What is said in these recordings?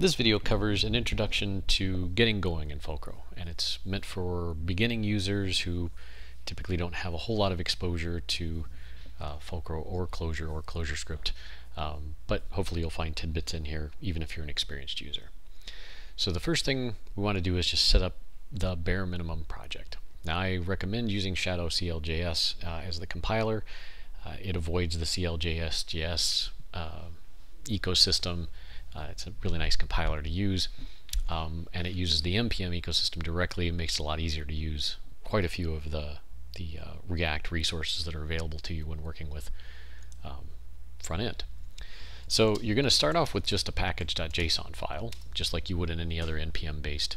This video covers an introduction to getting going in Fulcro, and it's meant for beginning users who typically don't have a whole lot of exposure to Fulcro or Closure or ClojureScript, but hopefully you'll find tidbits in here even if you're an experienced user. So the first thing we want to do is just set up the bare minimum project. Now I recommend using Shadow CLJS as the compiler. It avoids the CLJS.js ecosystem. It's a really nice compiler to use, and it uses the npm ecosystem directly. It makes it a lot easier to use quite a few of the React resources that are available to you when working with front end. So you're going to start off with just a package.json file, just like you would in any other npm-based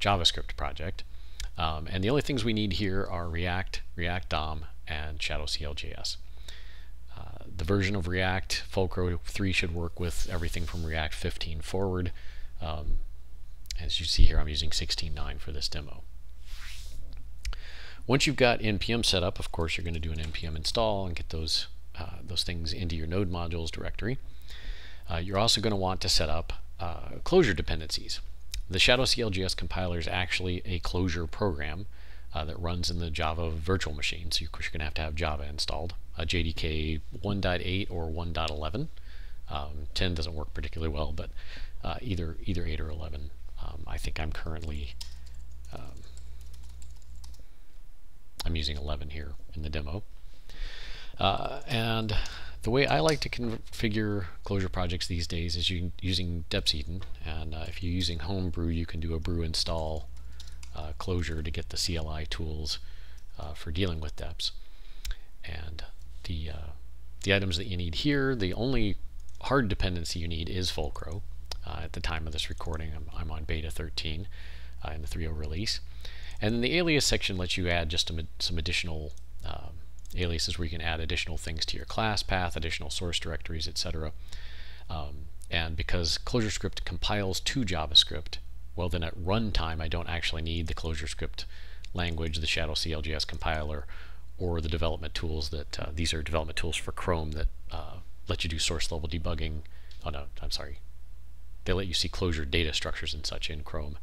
JavaScript project. And the only things we need here are React, React DOM, and Shadow CLJS. The version of React, Fulcro 3 should work with everything from React 15 forward. As you see here, I'm using 16.9 for this demo. Once you've got npm set up, of course, you're going to do an npm install and get those things into your node modules directory. You're also going to want to set up Closure dependencies. The Shadow CLJS compiler is actually a Closure program that runs in the Java virtual machine, so of course you're going to have Java installed. JDK 1.8 or 1.11. 10 doesn't work particularly well, but either 8 or 11. I think I'm currently I'm using 11 here in the demo. And the way I like to configure Closure projects these days is using deps.edn, and if you're using Homebrew, you can do a brew install Closure to get the CLI tools for dealing with deps. And the items that you need here, the only hard dependency you need is Fulcro. At the time of this recording, I'm on beta 13 in the 3.0 release. And then the alias section lets you add just some additional aliases where you can add additional things to your class path, additional source directories, etc. And because ClojureScript compiles to JavaScript, well then at runtime I don't actually need the ClojureScript language, the Shadow CLJS compiler, or the development tools that these are development tools for Chrome that let you do source level debugging. Oh no, I'm sorry. They let you see Closure data structures and such in Chrome.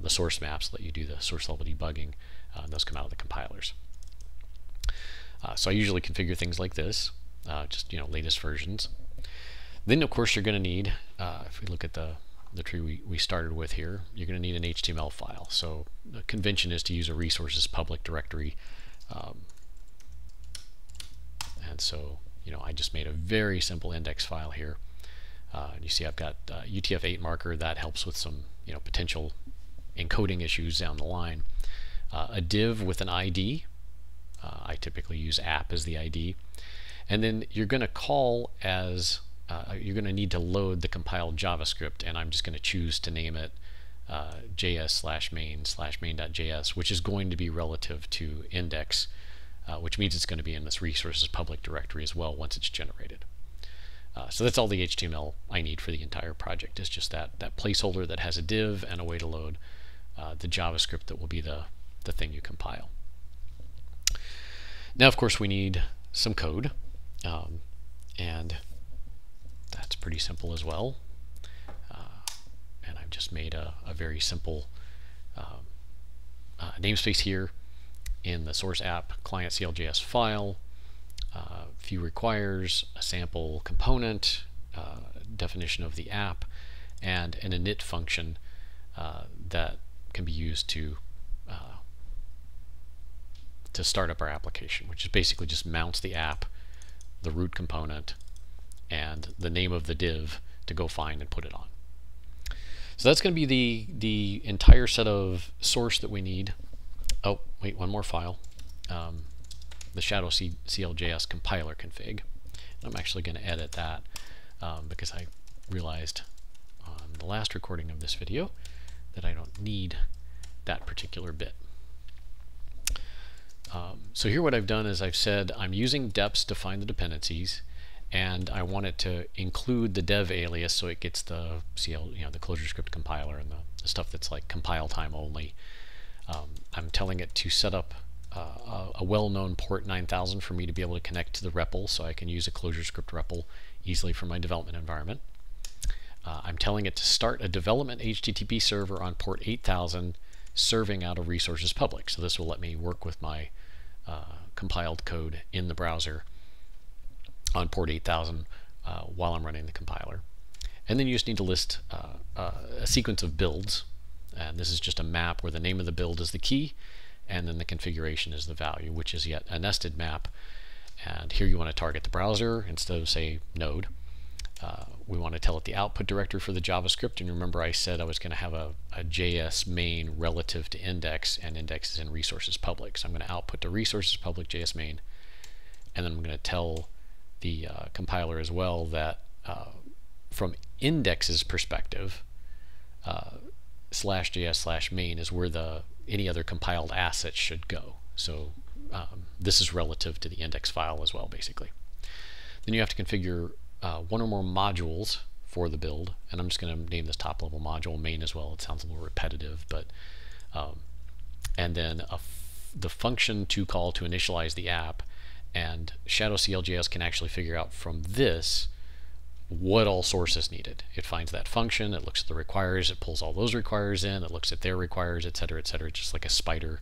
The source maps let you do the source level debugging. And those come out of the compilers. So I usually configure things like this, just latest versions. Then of course you're going to need, if we look at the tree we started with here, you're going to need an HTML file. So the convention is to use a resources public directory. And so, I just made a very simple index file here. You see I've got UTF-8 marker. That helps with some, potential encoding issues down the line. A div with an ID. I typically use app as the ID. And then you're going to call as, you're going to need to load the compiled JavaScript, and I'm just going to choose to name it js/main/main.js, which is going to be relative to index, which means it's going to be in this resources public directory as well once it's generated. So that's all the HTML I need for the entire project, is just that placeholder that has a div and a way to load the JavaScript that will be the thing you compile. Now of course we need some code, and that's pretty simple as well. And I've just made a very simple namespace here in the source app client CLJS file, few requires, a sample component, definition of the app, and an init function that can be used to start up our application, which is basically just mounts the app, the root component, and the name of the div to go find and put it on. So that's going to be the entire set of source that we need. Oh, wait, one more file. The Shadow CLJS compiler config. And I'm actually going to edit that because I realized on the last recording of this video that I don't need that particular bit. So here what I've done is I've said I'm using deps to find the dependencies, and I want it to include the dev alias so it gets the the ClojureScript compiler and the stuff that's like compile time only. I'm telling it to set up a well-known port 9000 for me to be able to connect to the REPL, so I can use a ClojureScript REPL easily for my development environment. I'm telling it to start a development HTTP server on port 8000 serving out of resources public. So this will let me work with my compiled code in the browser on port 8000 while I'm running the compiler. And then you just need to list a sequence of builds. And this is just a map where the name of the build is the key and then the configuration is the value, which is yet a nested map. And here you want to target the browser instead of, say, node. We want to tell it the output directory for the JavaScript, and remember I said I was going to have a JS main relative to index, and index is in resources public. So I'm going to output to resources public JS main, and then I'm going to tell the compiler as well that from index's perspective, /js/main is where any other compiled assets should go. So this is relative to the index file as well, basically. Then you have to configure one or more modules for the build, and I'm just going to name this top level module main as well. It sounds a little repetitive, but and then the function to call to initialize the app, and Shadow CLJS can actually figure out from this what all sources needed. It finds that function, it looks at the requires, it pulls all those requires in, it looks at their requires, etc., etc., just like a spider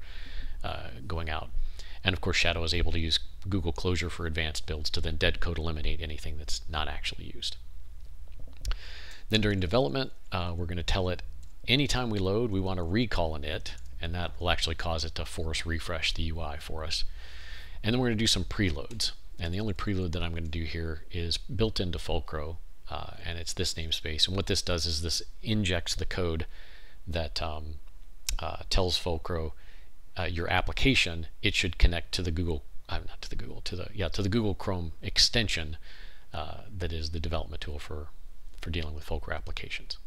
going out. And of course Shadow is able to use Google Closure for advanced builds to then dead code eliminate anything that's not actually used. Then during development, we're going to tell it anytime we load we want to recall an it, and that will actually cause it to force refresh the UI for us. And then we're going to do some preloads. And the only preload that I'm going to do here is built into Fulcro, and it's this namespace. And what this does is this injects the code that tells Fulcro your application, it should connect to the Google, not to the Google, to the Google Chrome extension that is the development tool for dealing with Fulcro applications.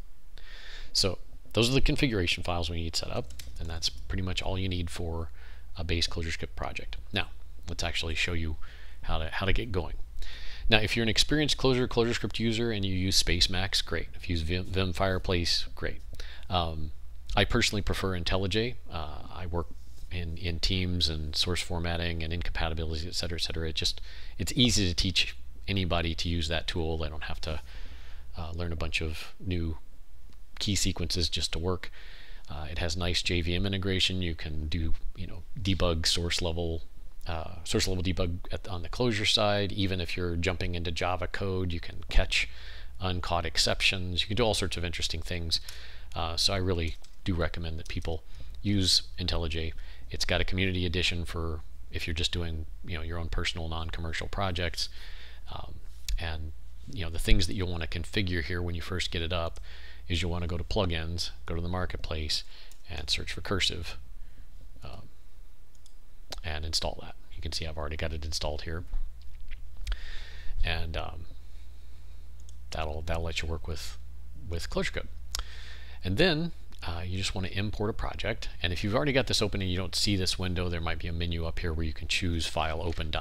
So those are the configuration files we need set up, and that's pretty much all you need for a base ClojureScript project. Now let's actually show you how to get going. Now, if you're an experienced ClojureScript user and you use SpaceMax, great. If you use Vim Fireplace, great. I personally prefer IntelliJ. I work in teams and source formatting and incompatibilities, etc., etc. It's easy to teach anybody to use that tool. They don't have to learn a bunch of new key sequences just to work. It has nice JVM integration. You can do debug source level debug on the Closure side. Even if you're jumping into Java code, you can catch uncaught exceptions. You can do all sorts of interesting things. So I really do recommend that people use IntelliJ. It's got a community edition for if you're just doing your own personal non-commercial projects, and the things that you'll want to configure here when you first get it up is you'll want to go to plugins, go to the marketplace, and search for Cursive, and install that. You can see I've already got it installed here, and that'll let you work with ClojureScript. And then you just want to import a project, and if you've already got this open and you don't see this window, there might be a menu up here where you can choose file open ...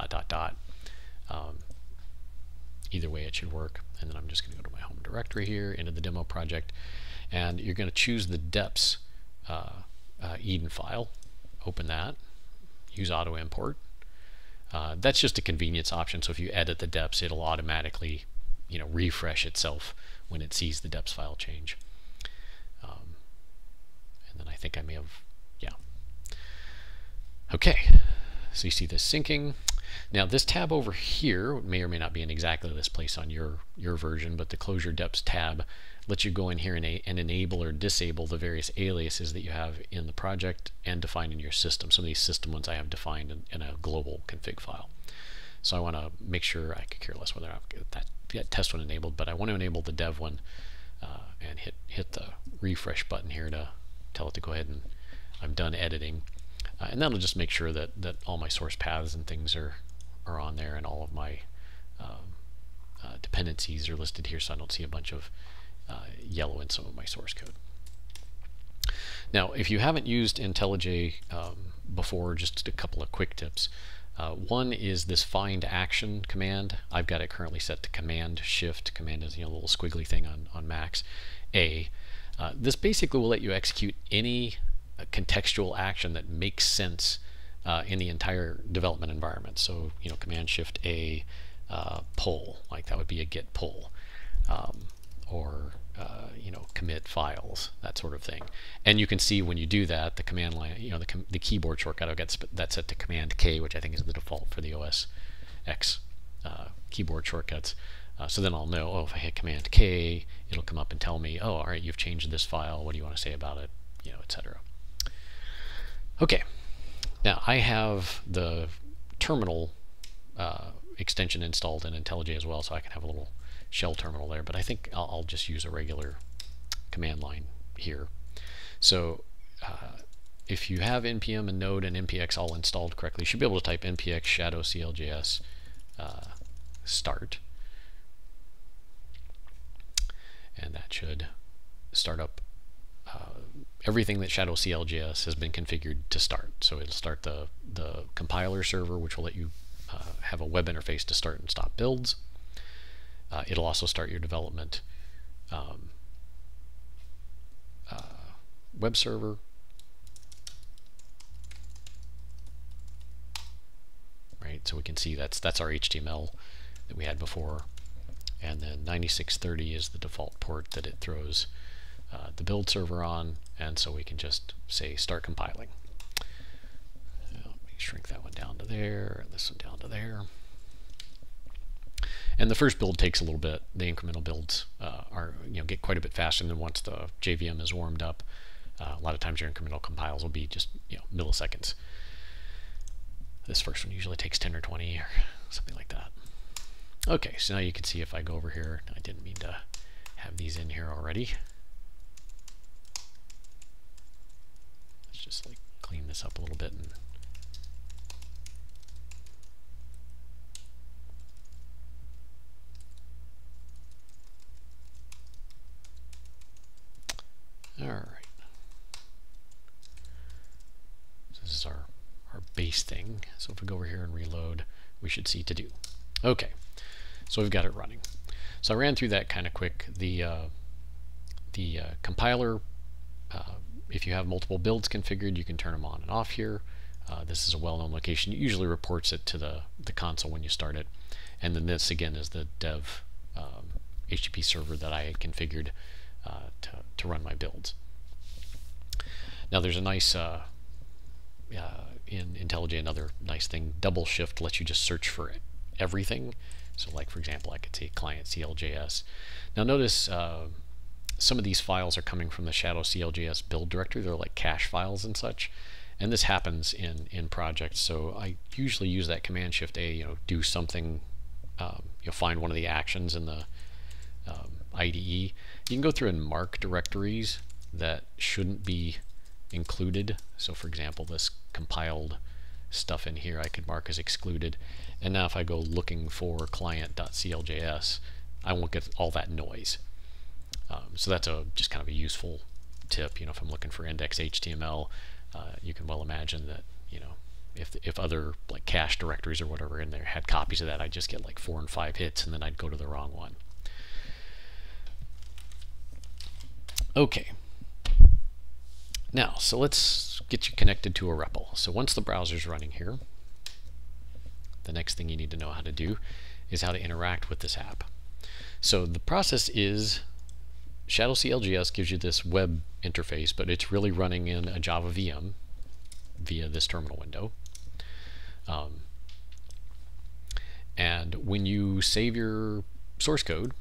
either way it should work. And then I'm just going to go to my home directory here, into the demo project, and you're going to choose the deps .edn file, open that, use auto import. That's just a convenience option, so if you edit the deps it'll automatically refresh itself when it sees the deps file change. And I think I may have, yeah. Okay, so you see this syncing. Now this tab over here may or may not be in exactly this place on your version, but the Closure Deps tab lets you go in here and enable or disable the various aliases that you have in the project and define in your system. Some of these system ones I have defined in a global config file. So I want to make sure, I could care less whether I get that test one enabled, but I want to enable the dev one, and hit the refresh button here to tell it to go ahead and I'm done editing, and that'll just make sure that all my source paths and things are on there, and all of my dependencies are listed here, so I don't see a bunch of yellow in some of my source code. Now if you haven't used IntelliJ before, just a couple of quick tips. One is this find action command. I've got it currently set to command shift. Command is a little squiggly thing on Macs. This basically will let you execute any contextual action that makes sense in the entire development environment. So, Command-Shift-A pull, like that would be a git pull, or commit files, that sort of thing. And you can see when you do that, the command line, you know, the keyboard shortcut that's set to Command K, which I think is the default for the OS X keyboard shortcuts. So then I'll know, oh, if I hit Command K, it'll come up and tell me, oh, all right, you've changed this file. What do you want to say about it? You know, etc. Okay. Now I have the terminal extension installed in IntelliJ as well, so I can have a little shell terminal there, but I think I'll just use a regular command line here. So if you have npm and node and npx all installed correctly, you should be able to type npx shadow CLJS start, and that should start up everything that Shadow CLJS has been configured to start. So it'll start the compiler server, which will let you have a web interface to start and stop builds. It'll also start your development web server. Right, so we can see that's our HTML that we had before. And then 9630 is the default port that it throws the build server on, and so we can just say start compiling. Let me shrink that one down to there, and this one down to there. And the first build takes a little bit. The incremental builds are, you know, get quite a bit faster. And then once the JVM is warmed up, a lot of times your incremental compiles will be just, you know, milliseconds. This first one usually takes 10 or 20 or something like that. Okay, so now you can see if I go over here, I didn't mean to have these in here already. Let's just like clean this up a little bit and all right. So this is our base thing. So if we go over here and reload, we should see to do. Okay, so we've got it running. So I ran through that kind of quick. The compiler, if you have multiple builds configured, you can turn them on and off here. This is a well-known location. It usually reports it to the console when you start it. And then this, again, is the dev HTTP server that I configured to run my builds. Now there's a nice, in IntelliJ, another nice thing, double shift lets you just search for everything. So like, for example, I could say client CLJS. Now notice some of these files are coming from the Shadow CLJS build directory. They're like cache files and such. And this happens in projects. So I usually use that Command Shift A, you know, do something, you'll find one of the actions in the IDE. You can go through and mark directories that shouldn't be included. So for example, this compiled stuff in here I could mark as excluded. And now if I go looking for client.cljs, I won't get all that noise. So that's just kind of a useful tip. You know, if I'm looking for index.html, you can well imagine that, you know, if other like cache directories or whatever in there had copies of that, I'd just get like 4 and 5 hits and then I'd go to the wrong one. Okay, now so let's get you connected to a REPL. So once the browser's running here, the next thing you need to know how to do is how to interact with this app. So the process is Shadow CLJS gives you this web interface, but it's really running in a Java VM via this terminal window. And when you save your source code,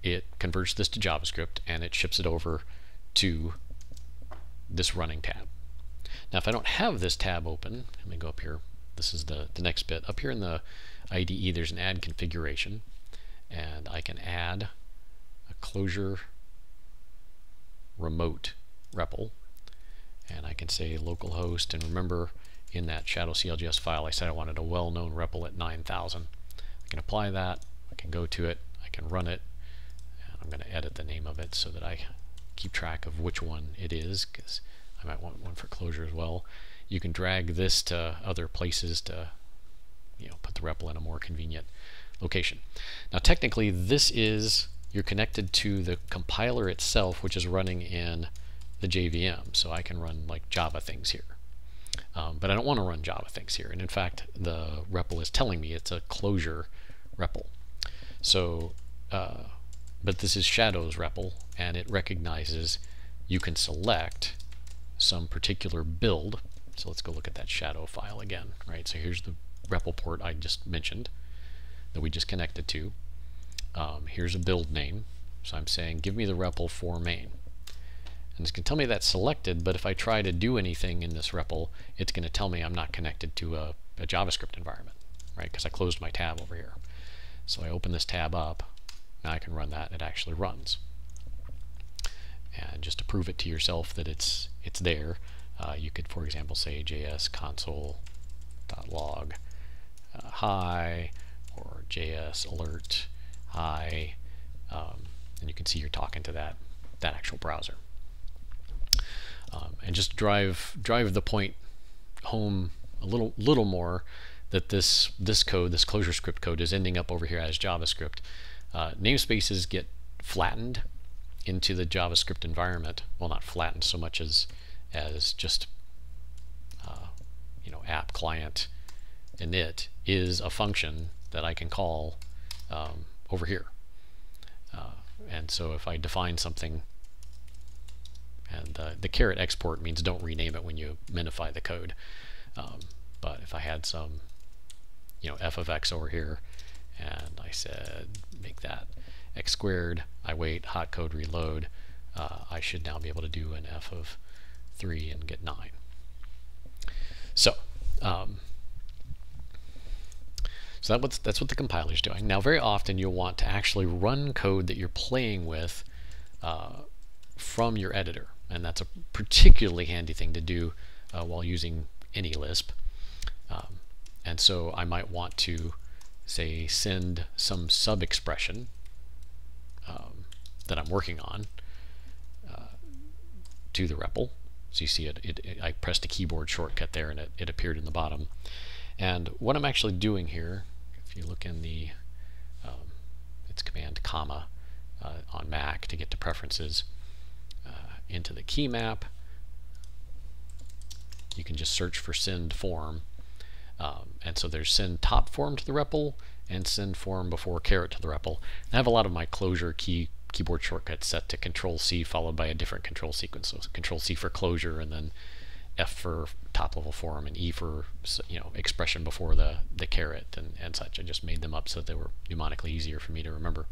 it converts this to JavaScript and it ships it over to this running tab. Now if I don't have this tab open, let me go up here. This is the next bit. Up here in the IDE there's an add configuration, and I can add a Closure remote REPL, and I can say localhost, and remember in that Shadow CLJS file I said I wanted a well-known REPL at 9000. I can apply that, I can go to it, I can run it. I'm going to edit the name of it so that I keep track of which one it is, because I might want one for Closure as well. You can drag this to other places to, you know, put the REPL in a more convenient location. Now technically this is, you're connected to the compiler itself, which is running in the JVM, so I can run like Java things here. But I don't want to run Java things here, and in fact the REPL is telling me it's a Closure REPL. So But this is Shadow's REPL, and it recognizes you can select some particular build. So let's go look at that Shadow file again, right? So here's the REPL port I just mentioned that we just connected to. Here's a build name. So I'm saying, give me the REPL for main. And it's going to tell me that's selected, but if I try to do anything in this REPL, it's going to tell me I'm not connected to a JavaScript environment, right? Because I closed my tab over here. So I open this tab up. Now I can run that. It actually runs. And just to prove it to yourself that it's there, you could, for example, say JS console.log hi, or JS alert hi, and you can see you're talking to that actual browser. And just drive the point home a little more that this code, this ClojureScript code, is ending up over here as JavaScript. Namespaces get flattened into the JavaScript environment. Well, not flattened so much as just you know, app client init is a function that I can call over here. And so if I define something, and the caret export means don't rename it when you minify the code. But if I had some, you know, f of x over here, and I said make that x squared, I wait, hot code reload, I should now be able to do an f of 3 and get 9. So that's what the compiler is doing. Now very often you'll want to actually run code that you're playing with from your editor, and that's a particularly handy thing to do while using any Lisp. And so I might want to say send some sub expression that I'm working on to the REPL. So you see it I pressed a keyboard shortcut there, and it appeared in the bottom. And what I'm actually doing here, if you look in the it's command comma on Mac to get to preferences, into the key map, you can just search for send form. And so there's send top form to the REPL and send form before caret to the REPL. I have a lot of my Closure keyboard shortcuts set to Control C followed by a different control sequence. So Control C for Closure, and then F for top level form, and E for, you know, expression before the caret and such. I just made them up so that they were mnemonically easier for me to remember.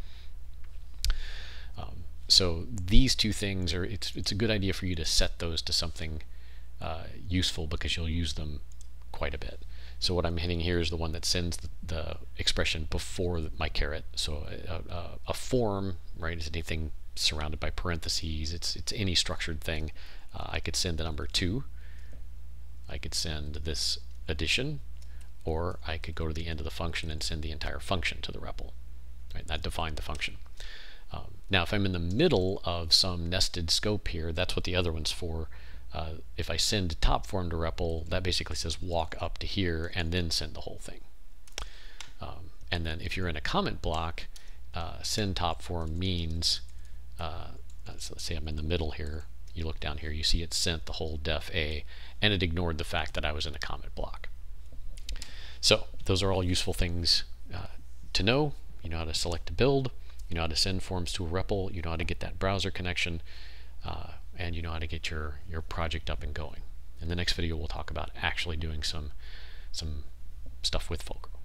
So these two things are, it's a good idea for you to set those to something useful, because you'll use them quite a bit. So what I'm hitting here is the one that sends the expression before my caret. So a form, right, is anything surrounded by parentheses. It's any structured thing. I could send the number 2. I could send this addition, or I could go to the end of the function and send the entire function to the REPL. Right, that defined the function. Now if I'm in the middle of some nested scope here, that's what the other one's for. If I send top form to REPL, that basically says walk up to here and then send the whole thing. And then if you're in a comment block, send top form means, so let's say I'm in the middle here, you look down here, you see it sent the whole def A, and it ignored the fact that I was in a comment block. So those are all useful things to know. You know how to select a build, you know how to send forms to a REPL, you know how to get that browser connection, and you know how to get your project up and going. In the next video, we'll talk about actually doing some stuff with Fulcro.